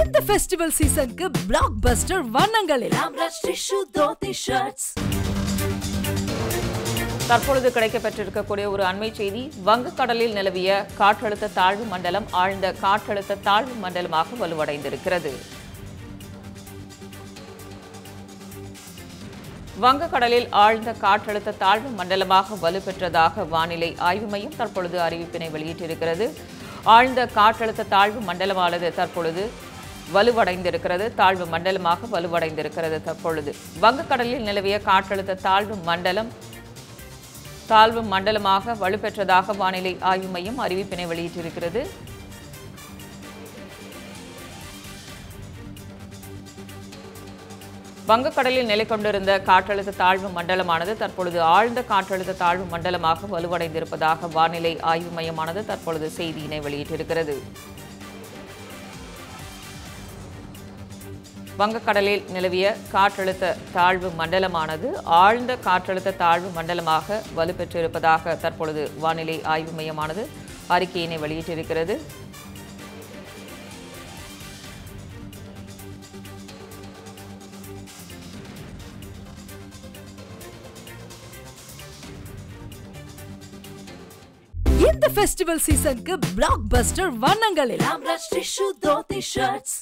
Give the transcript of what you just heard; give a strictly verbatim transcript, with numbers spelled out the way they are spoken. In the festival season, blockbuster vanangalil. Lamraj tissue dhoti shirts. தற்பொழுது கிடைக்கப்பட்டிருக்கக்கூடிய ஒரு அண்மை செய்தி வங்கக்கடலில் நிலவிய காற்றழுத்த தாழ்வு மண்டலம் ஆழ்ந்த காற்றழுத்த தாழ்வு மண்டலமாக வலுவடைந்திருக்கிறது. வங்கக்கடலில் ஆழ்ந்த காற்றழுத்த தாழ்வு மண்டலமாக வலுப்பெற்றதாக வானிலை ஆய்வு மையம் தற்பொழுது அறிவிப்பினை வெளியிட்டிருக்கிறது. ஆழ்ந்த காற்றழுத்த தாழ்வு மண்டலமானது தற்பொழுது வலுவடைந்திருக்கிறது தாழ்வு மண்டலமாக வலுவடைந்திருக்கிறது தற்பொழுது வங்கக்கடலில் நிலவிய காற்றழுத்த தாழ்வு மண்டலம் தாழ்வு மண்டலமாக வலுப்பெற்றதாக வானிலை ஆய்வு மையம் அறிவிப்பினை வெளியிட்டிருக்கிறது. வங்கக்கடலில் நிலை கொண்டிருந்த காற்றழுத்த தாழ்வு மண்டலமானது தற்பொழுது ஆழ்ந்த காற்றழுத்த தாழ்வு மண்டலமாக வலுவடைந்திருப்பதாக வானிலை ஆய்வு மையமானது தற்பொழுது செய்தியினை வெளியிட்டிருக்கிறது. வங்கக்கடலில் நிலவிய காற்றழுத்த தாழ்வு மண்டலமானது ஆழ்ந்த காற்றழுத்த தாழ்வு மண்டலமாக வலுப்பெற்றிருப்பதாக தற்பொழுது வானிலை ஆய்வு மையமானது அறிக்கையினை வெளியிட்டிருக்கிறது. இந்த ஃபெஸ்டிவல் சீசனுக்கு பிளாக்பஸ்டர் வண்ணங்களில் லாம்ராஜ் டிஷ்யூ தோதி ஷர்ட்ஸ்.